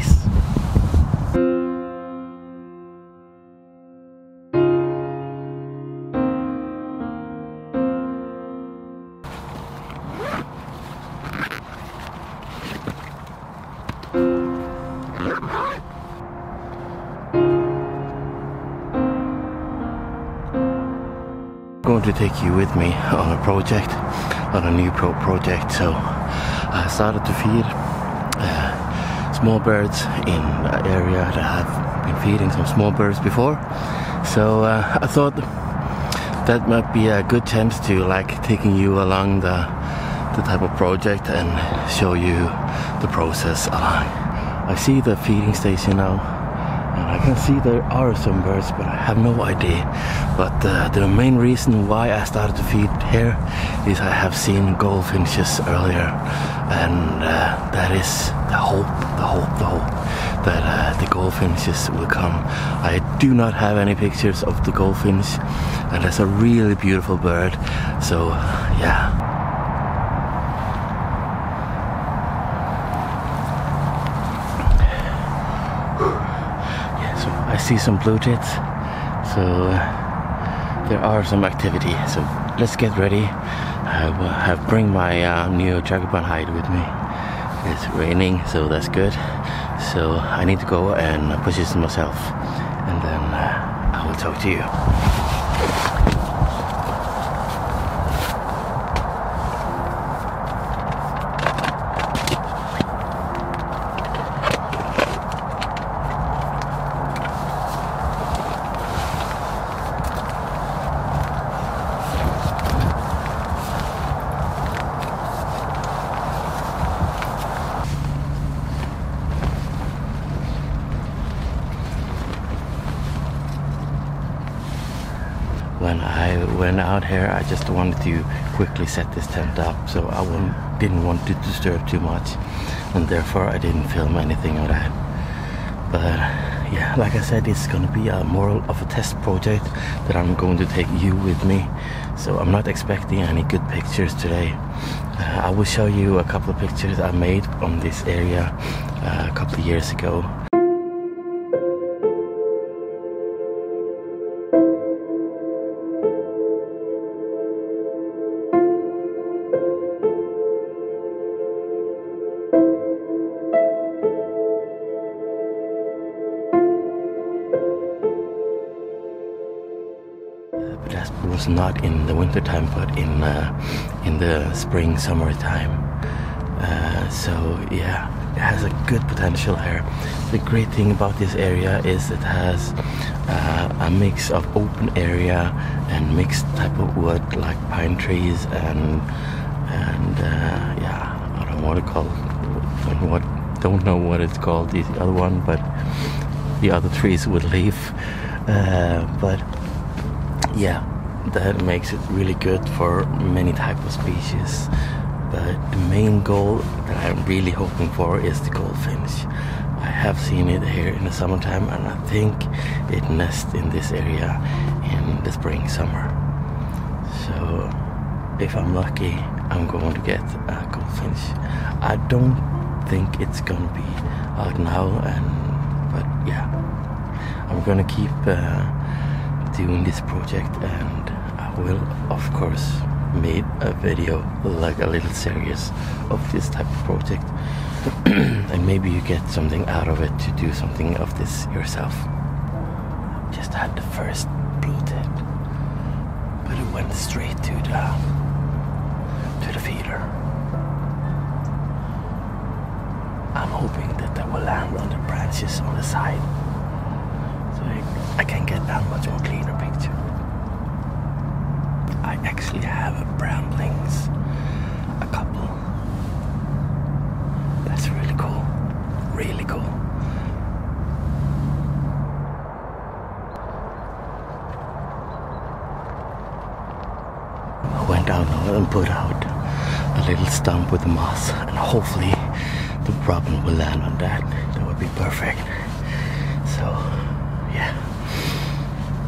nice. Going to take you with me on a project, on a new project. So I started to feed small birds in an area that I've been feeding some small birds before. So I thought that might be a good chance to like taking you along the type of project and show you the process along. I see the feeding station now. I can see there are some birds, but I have no idea. But the main reason why I started to feed here is I have seen goldfinches earlier, and that is the hope that the goldfinches will come. I do not have any pictures of the goldfinch, and that's a really beautiful bird. So yeah. See some blue tits, so there are some activity, so let's get ready. I will have bring my new Jacobin hide with me. It's raining, so that's good. So I need to go and position myself, and then I will talk to you. When I went out here, I just wanted to quickly set this tent up, so I didn't want to disturb too much, and therefore I didn't film anything of that. But yeah, like I said, it's gonna be a moral of a test project that I'm going to take you with me, so I'm not expecting any good pictures today. I will show you a couple of pictures I made on this area a couple of years ago. That was not in the winter time, but in the spring, summertime. So yeah, it has a good potential here. The great thing about this area is it has a mix of open area and mixed type of wood, like pine trees and yeah, I don't know what it's called. Don't know what it's called. The other one, but the other trees with leaf, but. Yeah, that makes it really good for many type of species, but the main goal that I'm really hoping for is the goldfinch. I have seen it here in the summertime, and I think it nests in this area in the spring, summer. So if I'm lucky, I'm going to get a goldfinch. I don't think it's gonna be out now, but yeah, I'm gonna keep doing this project, and I will of course make a video, like a little series of this type of project, and maybe you get something out of it to do something of this yourself. Just had the first blue tip, but it went straight to the feeder. I'm hoping that will land on the branches on the side, so I can get that much more cleaner picture. I actually have a bramblings, a couple. That's really cool, really cool. I went down and put out a little stump with the moss, and hopefully the problem will land on that. That would be perfect. So yeah,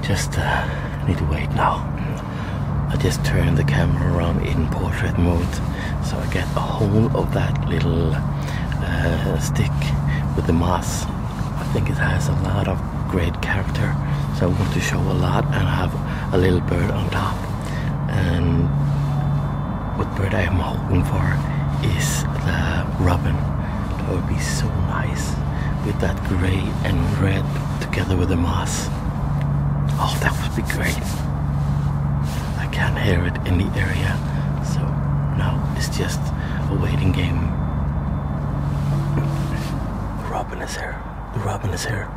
just need to wait now. I just turned the camera around in portrait mode, so I get a hold of that little stick with the moss. I think it has a lot of great character, so I want to show a lot and have a little bird on top. And what bird I am hoping for is the robin. That would be so nice with that grey and red together with the moss. Oh, that would be great. I can't hear it in the area, so now it's just a waiting game. The robin is here. The robin is here.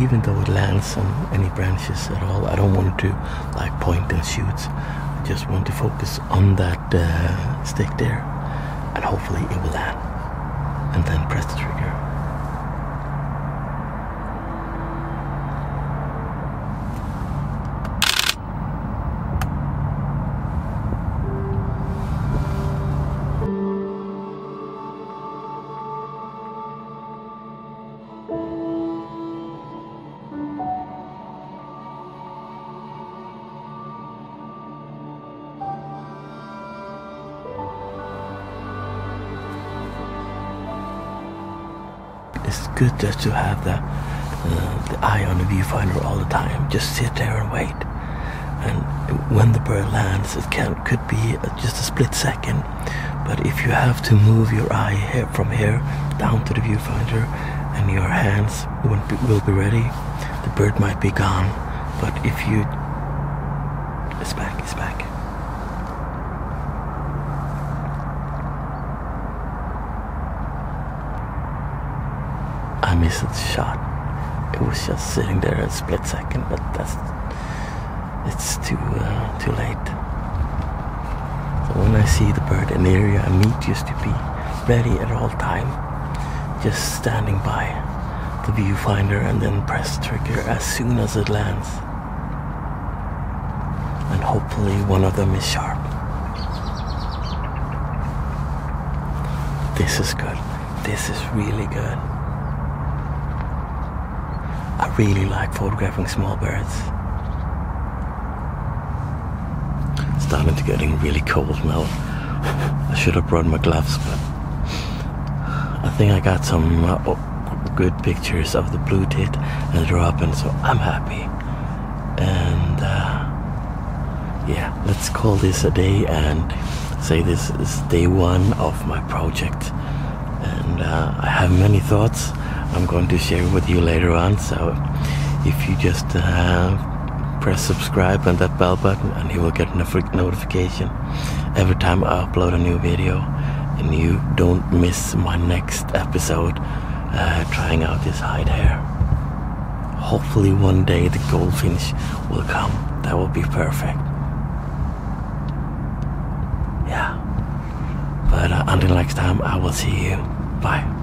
Even though it lands on any branches at all, I don't want to like point and shoot. I just want to focus on that stick there, and hopefully it will land, and then press the trigger. It's good just to have the eye on the viewfinder all the time. Just sit there and wait. And when the bird lands, it could be just a split second. But if you have to move your eye here, from here down to the viewfinder, and your hands will be ready, the bird might be gone. But if you... It's back, it's back. I missed the shot. It was just sitting there a split second, but it's too late. So when I see the bird in the area, I need just to be ready at all time, just standing by the viewfinder and then press the trigger as soon as it lands. And hopefully one of them is sharp. This is good. This is really good. I really like photographing small birds. It's starting to getting really cold now. I should have brought my gloves, but I think I got some good pictures of the blue tit and the robin, so I'm happy. And yeah, let's call this a day and say this is day one of my project. And I have many thoughts I'm going to share with you later on, so if you just press subscribe and that bell button, and you will get a notification every time I upload a new video, and you don't miss my next episode trying out this hide here. Hopefully one day the goldfinch will come. That will be perfect. Yeah. But until next time, I will see you. Bye.